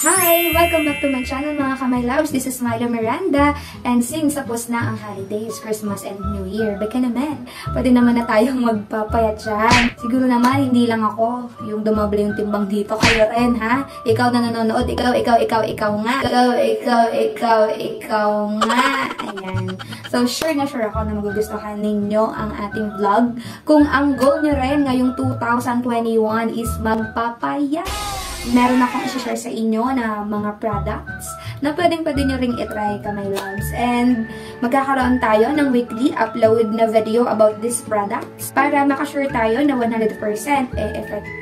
Hi! Welcome back to my channel mga kamay loves. This is Myla Miranda and since tapos na ang holidays, Christmas and New Year, baka naman, pwede naman na tayong magpapayat dyan. Siguro naman, hindi lang ako yung dumable yung timbang dito. Kayo rin ha? Ikaw na nanonood, ikaw nga. Ayan. So sure na sure ako na magugustuhan ninyo ang ating vlog. Kung ang goal nyo rin ngayong 2021 is magpapayat. Meron akong i-share sa inyo na mga products na pwedeng nyo ring itry ka, my loves. And magkakaroon tayo ng weekly upload na video about these products para makasure tayo na 100% effective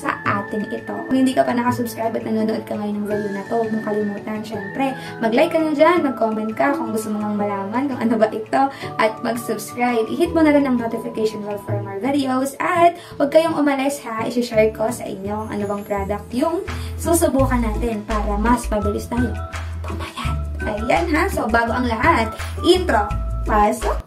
sa atin ito. Kung hindi ka pa nakasubscribe at nanonood ka ngayon ng video na to, huwag mong kalimutan, syempre, mag-like ka na dyan, mag-comment ka kung gusto mong malaman kung ano ba ito, at mag-subscribe. I-hit mo na rin ang notification bell for more videos, at huwag kayong umalis ha, i-share ko sa inyo ano bang product yung susubukan natin para mas pabilis tayo pumayat. Ayan ha, so bago ang lahat, intro, pasok!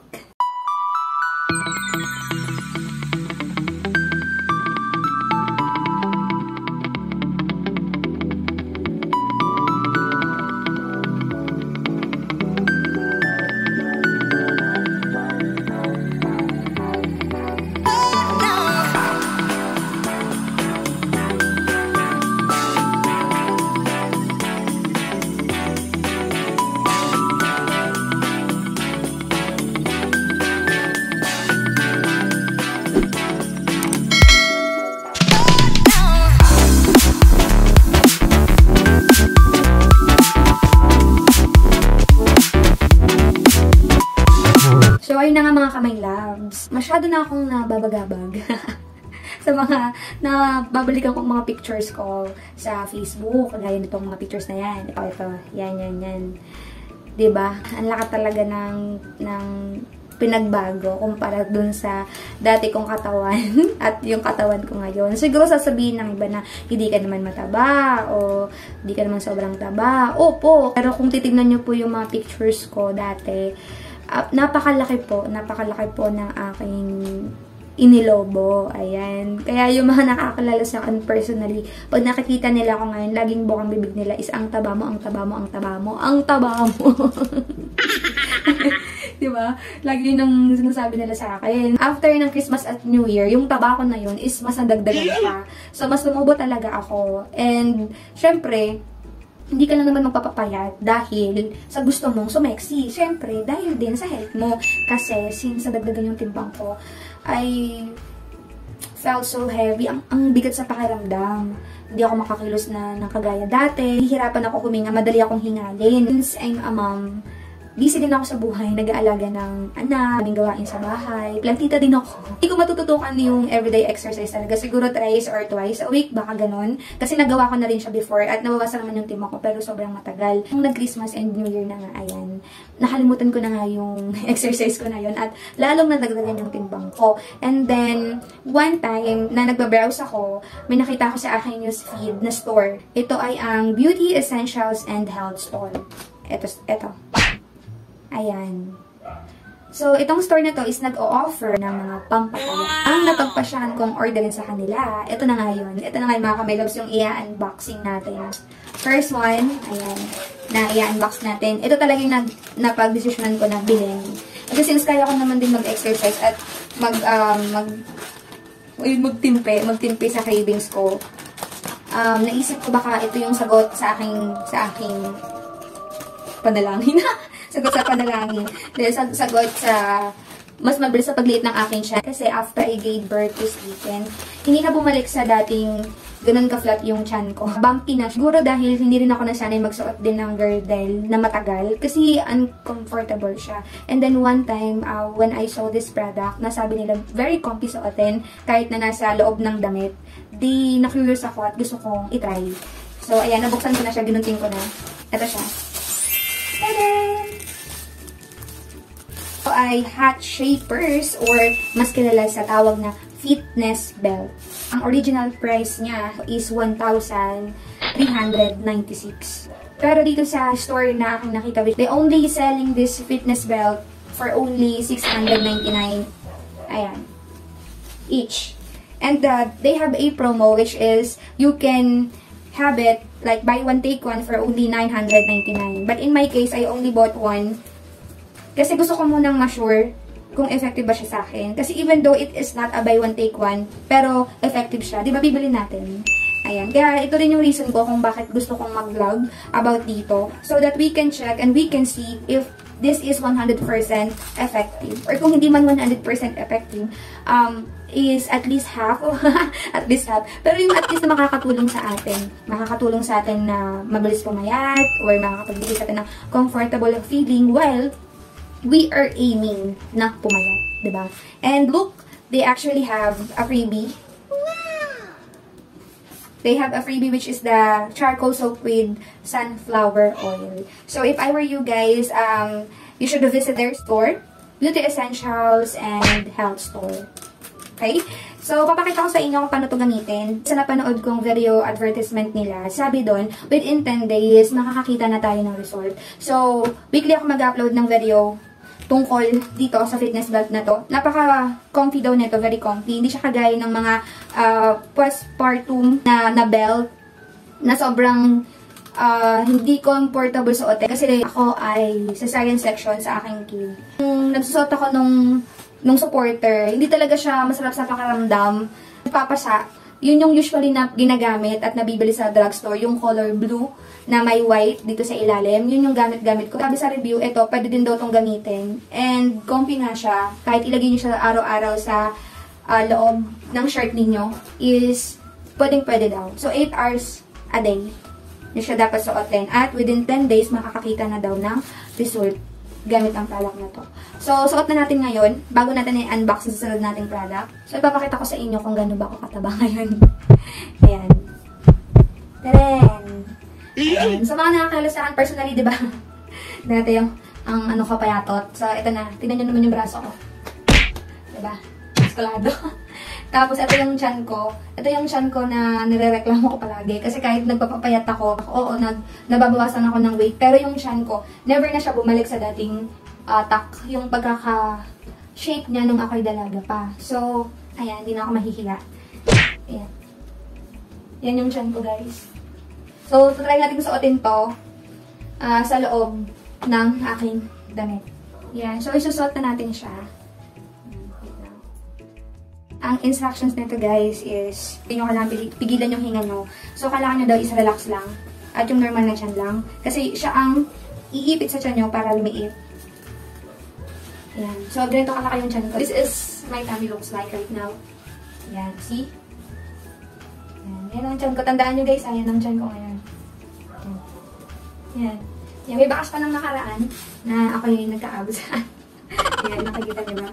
Ayun na nga mga kamay loves, masyado na akong nababagabag sa mga nababalikan kong mga pictures ko sa Facebook, kagaya nitong mga pictures na yan. O ito, yan. Diba? Ang laki talaga ng pinagbago kumpara dun sa dati kong katawan at yung katawan ko ngayon. Siguro sasabihin ng iba na hindi ka naman mataba o hindi ka naman sobrang taba. Opo, pero kung titignan nyo po yung mga pictures ko dati, napakalaki po ng aking inilobo, ayan. Kaya yung mga nakakilala sa akin personally, pag nakikita nila ako ngayon, laging bukang bibig nila is, ang taba mo, ang taba mo, ang taba mo, ang taba mo. Diba? Lagi nang sinasabi nila sa akin. After ng Christmas at New Year, yung taba ko na yun is mas nadagdagan pa. So, mas tumubo talaga ako. And, syempre, hindi ka lang naman magpapapayat dahil sa gusto mong sumeksi. Siyempre, dahil din sa health mo. Kasi, since nadagdagan yung timbang ko, I felt so heavy. Ang bigat sa pakiramdam. Hindi ako makakilos na ng kagaya dati. Hihirapan ako huminga. Madali akong hingalin. Since I'm a mom, busy din ako sa buhay. Nag-aalaga ng anak, aming gawain sa bahay. Plantita din ako. Hindi ko matututukan yung everyday exercise talaga. Siguro thrice or twice a week, baka ganun. Kasi nagawa ko na rin siya before at nabawasan naman yung timba ko pero sobrang matagal. Nung nag-Christmas and New Year na nga, ayan, nakalimutan ko na nga yung exercise ko na yun at lalong nadagdagan yung timbang ko. And then, one time na nagbabrowse ako, may nakita ko sa aking newsfeed na store. Ito ay ang Beauty Essentials and Health Store. Ito. Ayan. So, itong store na to is nag-o-offer ng mga pampataba. Ang napagpasyahan kong orderin sa kanila, ito na nga yun. Ito na nga yung mga kamay loves yung i-unboxing natin. First one, ayan, na i-unbox natin. Ito talaga yung napag-desisyonan ko na bilhin. Kasi since kaya ko naman din mag-exercise at magtimpi sa cravings ko, naisip ko baka ito yung sagot sa aking padalangin. Sagot sa panalangin. Sagot sa mas mabilis sa pagliit ng akin siya. Kasi after I gave birth this weekend, hindi na bumalik sa dating ganun ka-flat yung chan ko. Bumpy na. Siguro dahil hindi rin ako nasanay magsuot din ng girdle na matagal. Kasi uncomfortable siya. And then one time, when I saw this product, nasabi nila, very comfy suotin kahit na nasa loob ng damit. Di na-curious ako at gusto kong itry. So, ayan, nabuksan ko na siya. Ginunting ko na. Ito siya. Ta-da! Ito ay hat shapers or mas kilala sa tawag na fitness belt. Ang original price niya is 1,396. Pero dito sa store na aking nakita, they only selling this fitness belt for only 699. Ayan. Each. And they have a promo which is you can habit, like buy one take one for only 999. But in my case, I only bought one kasi gusto ko munang ma-sure kung effective ba siya sa akin. Kasi even though it is not a buy one take one, pero effective siya. Diba, bibili natin? Ayan. Kaya ito rin yung reason ko kung bakit gusto kong mag-vlog about dito. So that we can check and we can see if this is 100% effective. Or kung hindi man 100% effective, is at least half. At least half. Pero yung at least na makakatulong sa atin. Makakatulong sa atin na mabilis pumayat or makakapagbigay sa atin ng comfortable feeling while we are aiming na pumayat, diba? And look, they actually have a freebie. They have a freebie which is the charcoal soap with sunflower oil. So if I were you guys, you should visit their store, Beauty Essentials and Health Store. Okay? So papakita ko sa inyo kung paano to gamitin. Sa napanood kong video advertisement nila, sabi doon, within 10 days makakakita na tayo ng result. So weekly ako mag-upload ng video tungkol dito sa fitness belt na to. Napaka-comfy daw nito, very comfy. Hindi siya kagaya ng mga postpartum na belt na sobrang hindi comfortable suotin. Kasi ako ay sa cesarean section sa aking kid. Nung nagsusot ako nung supporter, hindi talaga siya masarap sa pakiramdam. Papasa. Yun yung usually na ginagamit at nabibili sa drugstore, yung color blue na may white dito sa ilalim. Yun yung gamit-gamit ko. Sabi sa review, eto, pwede din daw tong gamitin. And comfy nga siya. Kahit ilagay nyo siya araw-araw sa loob ng shirt ninyo, is pwedeng-pwede daw. So, 8 hours a day na siya dapat suotin. At within 10 days, makakakita na daw ng result gamit ang product na to. So, suot na natin ngayon, bago natin i-unbox sa sunod nating product. So, ipapakita ko sa inyo kung gano'n ba ako kataba ngayon. Ayan. Tadaan! Ayan. So, mga nakakalos na personally, diba? Dati yung, ang ano ko payatot. So, ito na. Tignan nyo naman yung braso ko. Diba? Eskolado. Tapos, ito yung chan ko. Ito yung chan ko na nirereklamo ko palagi. Kasi kahit nagpapapayat ako, oo, nababawasan ako ng weight. Pero yung chan ko, never na siya bumalik sa dating tuck. Yung pagkaka-shape niya nung ako'y dalaga pa. So, ayan, hindi na ako mahihila. Ayan. Yan yung chan ko, guys. So, try natin suotin to sa loob ng aking damit. Yan. So, isusot na natin siya. Ang instructions nito, guys, is hindi nyo kailangan pigilan yung hinga nyo. So, kailangan nyo daw is-relax lang. At yung normal na tiyan lang. Kasi siya ang iipit sa tiyan nyo para lumiit. Ayan. So, ganito kalaki yung tiyan ko. This is my tummy looks like right now. Ayan. See? Ayan. Ayan ang tiyan ko. Tandaan nyo, guys. Ayan ang tiyan ko ngayon. Ayan. Ayan. May bakas pa ng nakaraan na ako yung nagka-abs. Ayan. Nakikita nyo ba?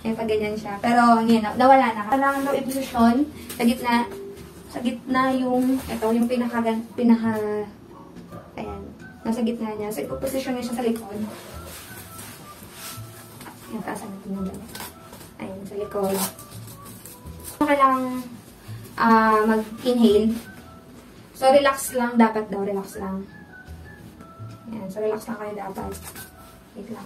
Ayan, pag ganyan siya. Pero, yun, nawala na. Kailangan daw i-position sa gitna yung, ito, yung ayan, nasa gitna niya. So, i-position niya siya sa likod. Ayan, taasan natin yung damit. Ayan, sa likod. Kailangan mag-inhale. So, relax lang dapat daw. Relax lang. Ayan, so relax lang kayo dapat. Wait lang.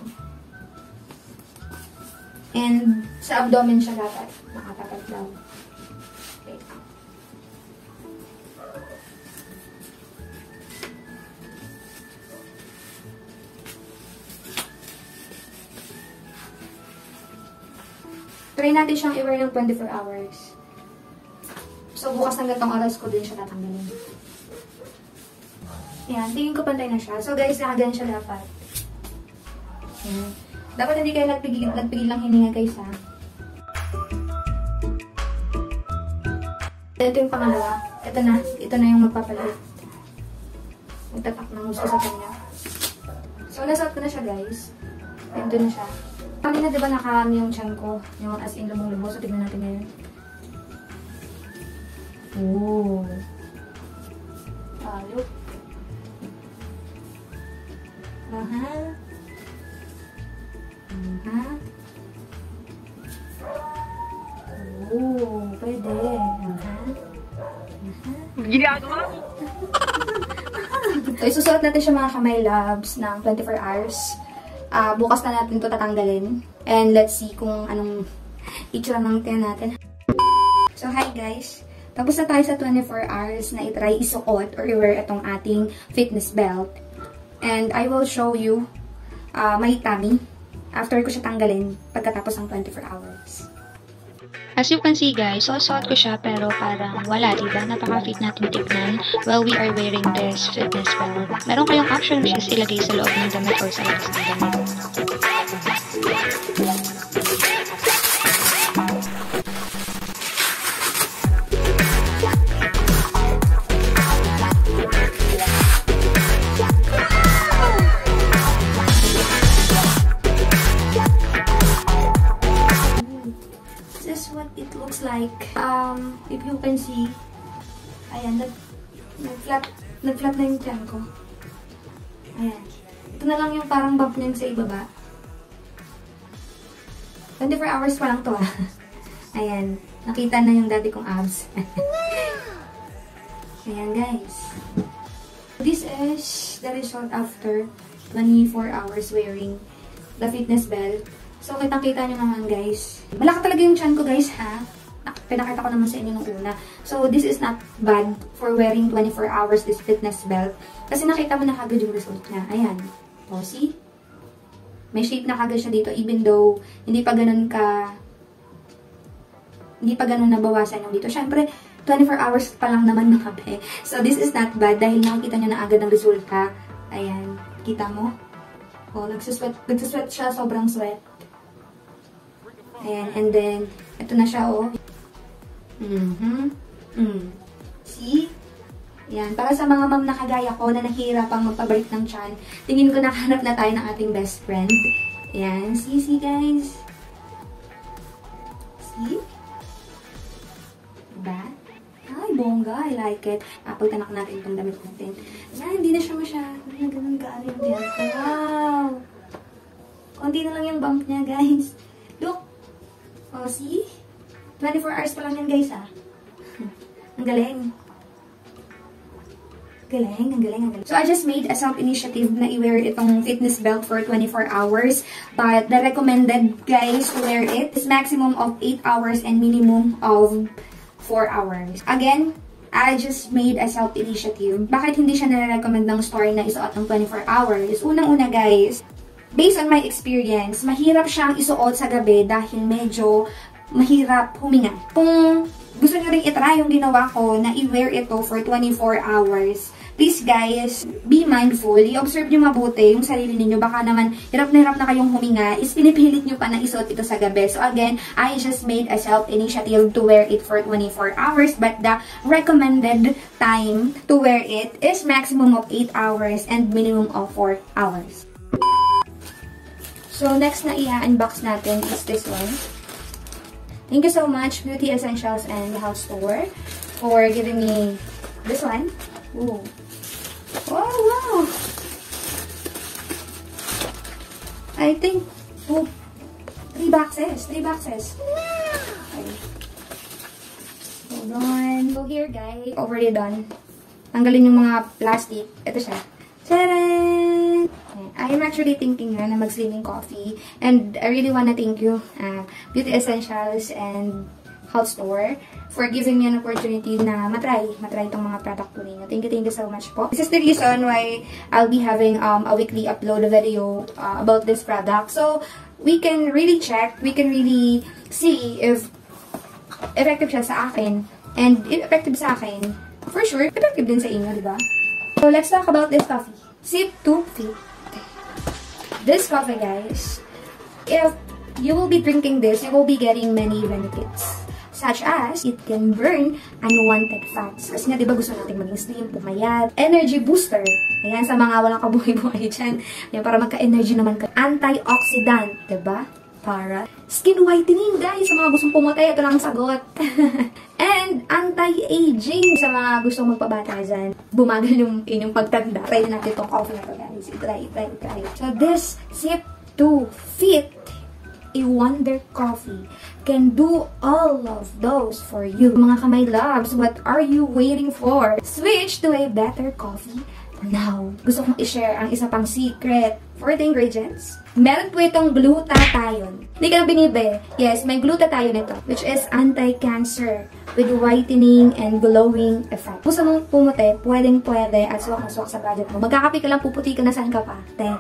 And sa abdomen siya dapat. Nakatapat daw. Wait lang. Try natin siyang i-wear ng 24 hours. So, bukas ng gatong oras ko din siya tatanggalin. Ayan. Tingin ko pantay na siya. So, guys, nakagan siya dapat. Ayan. Dapat hindi kayo nagpigil ng hininga, guys, ha? Ito yung pangalawa. Ito na. Ito na yung magpapalit. Magtatak ng gusto sa kanya. So, nasot ko na siya, guys. Ito na siya. Kanina, diba, nakarami yung tiyan ko? Yung as in lumulubo. So, tignan natin ngayon. Ooh. Palo. Mahal. Oo, pwede. Ginagawa? So, isusuot natin siya mga kamay labs ng 24 hours. Bukas na natin ito tatanggalin. And let's see kung anong itsura ng tiyan natin. So, hi guys. Tapos na tayo sa 24 hours na itry isuot or i-wear itong ating fitness belt. And I will show you my tummy after ko siya tanggalin pagkatapos ng 24 hours. As you can see guys, suot ko siya pero parang wala, diba? Napaka-fit natin tignan while we are wearing this fitness belt. Meron kayong option just ilagay sa loob ng damit or sa labas ng damit. It looks like, if you can see, ayan, nag-flat na yung tiyan ko. Ayan. Ito na lang yung parang bump na sa ibaba. 24 hours pa lang to ah. Ayan, nakita na yung dati kong abs. Ayan guys. This is the result after 24 hours wearing the fitness belt. So, kitang-kita nyo naman, guys. Malaki talaga yung chan ko, guys, ha? Pinakita ko naman sa inyo nung una. So, this is not bad for wearing 24 hours this fitness belt. Kasi nakita mo na kagad yung result niya. Ayan. O, see? May shape na kagad siya dito even though hindi pa ganun nabawasan yung dito. Siyempre, 24 hours pa lang naman nakape. So, this is not bad dahil nakikita nyo na agad ang resulta. Ayan. Kita mo? O, nagsusweat siya. Sobrang sweat. Ayan, and then, ito na siya, oh. See? Ayan, para sa mga ma'am na kagaya ko na nahihirapang magpabalik ng chan, tingin ko nakahanap na tayo ng ating best friend. Ayan, see guys? See? Diba? Ay, bongga, I like it. Pagtanak natin itong damit natin. Ayan, hindi na siya ganun ka-ano yung diyan. Wow! Konti na lang yung bump niya, guys. Look! Oh, see? 24 hours pa lang yan, guys, ah. Ang galing. Galing. So, I just made a self-initiative na i-wear itong fitness belt for 24 hours. But, the recommended, guys, to wear it is maximum of 8 hours and minimum of 4 hours. Again, I just made a self-initiative. Bakit hindi siya nare-recommend ng store na isuot ng 24 hours? Unang-una, guys, based on my experience, mahirap siyang isuot sa gabi dahil medyo mahirap huminga. Kung gusto nyo rin itry yung ginawa ko na i-wear ito for 24 hours, please guys, be mindful. I-observe nyo mabuti yung sarili ninyo. Baka naman, hirap na kayong huminga. Is pinipilit nyo pa na isuot ito sa gabi. So again, I just made a self-initiative to wear it for 24 hours. But the recommended time to wear it is maximum of 8 hours and minimum of 4 hours. So, next na i-unbox natin is this one. Thank you so much, Beauty Essentials and Health Store, for giving me this one. Ooh. Oh, wow! I think, oh, 3 boxes. Okay. Hold on. So, here guys, already done. Tanggalin yung mga plastic. Ito siya. Tadaan! I am actually thinking na mag-slimming coffee and I really wanna thank you, Beauty Essentials and Health Store, for giving me an opportunity na matry itong mga product ko ninyo. Thank you so much po. This is the reason why I'll be having a weekly upload video about this product. So, we can really check, we can really see if effective siya sa akin. And if effective sa akin, for sure, effective din sa inyo, diba? So, let's talk about this coffee. Sip 2 Fit. This coffee, guys, if you will be drinking this, you will be getting many benefits. Such as, it can burn unwanted fats. Kasi nga, diba, gusto natin maging slim, pumayat. Energy booster. Ayan, sa mga walang kabuhay-buhay dyan. Ayan, para magka-energy naman ka. Antioxidant, diba? Para skin whitening, guys. Sa mga gustong pumutay, ito lang ang sagot. And anti-aging sa mga gustong magpabata dyan. Bumagal yung inyong pagtanda. Try na natin itong coffee na ito, guys. Try. So, this Sip 2 Fit a Wonder Coffee can do all of those for you. Mga kamay loves, what are you waiting for? Switch to a better coffee Now, gusto kong i-share ang isa pang secret for the ingredients. Meron po itong glutathione. Hindi ka na binibe. Yes, may glutathione ito, which is anti-cancer with whitening and glowing effect. Gusto mong pumuti, pwedeng-pwede at suwak-suwak sa budget mo. Magkakape ka lang, puputi ka na saan ka pa. Te.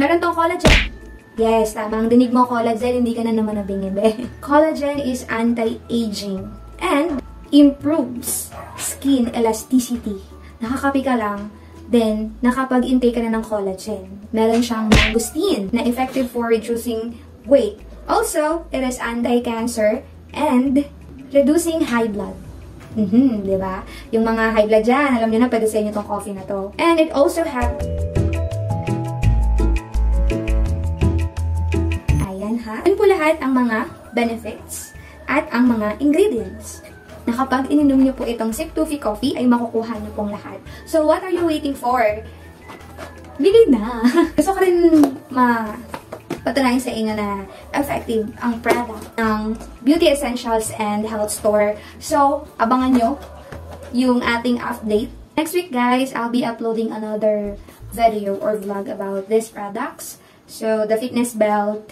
Meron tong collagen. Yes, tamang dinig mo collagen, hindi ka na naman nabinibe. Collagen is anti-aging and improves skin elasticity. Nakakape ka lang, then, nakapag-intake ka na ng collagen. Meron siyang mangosteen na effective for reducing weight. Also, it is anti-cancer and reducing high blood. Diba? Yung mga high blood dyan, alam nyo na, pwede sa inyo tong coffee na to. And it also have... Ayan ha. Yan po lahat ang mga benefits at ang mga ingredients na kapag ininom niyo po itong Sip 2 Fit Coffee, ay makukuha niyo pong lahat. So, what are you waiting for? Bili na! Gusto ko rin mapatunayan sa inyo na effective ang product ng Beauty Essentials and Health Store. So, abangan nyo yung ating update. Next week, guys, I'll be uploading another video or vlog about these products. So, the fitness belt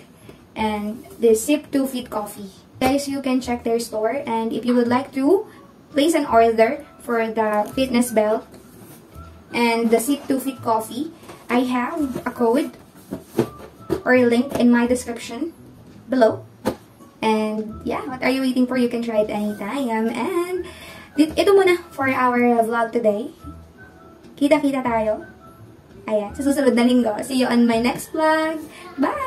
and the Sip 2 Fit Coffee. Guys, you can check their store, and if you would like to, place an order for the fitness belt and the Sip 2 Fit Coffee. I have a code or a link in my description below. And yeah, what are you waiting for? You can try it anytime. And ito muna for our vlog today. Kita-kita tayo. Ayan, sa susunod na linggo. See you on my next vlog. Bye!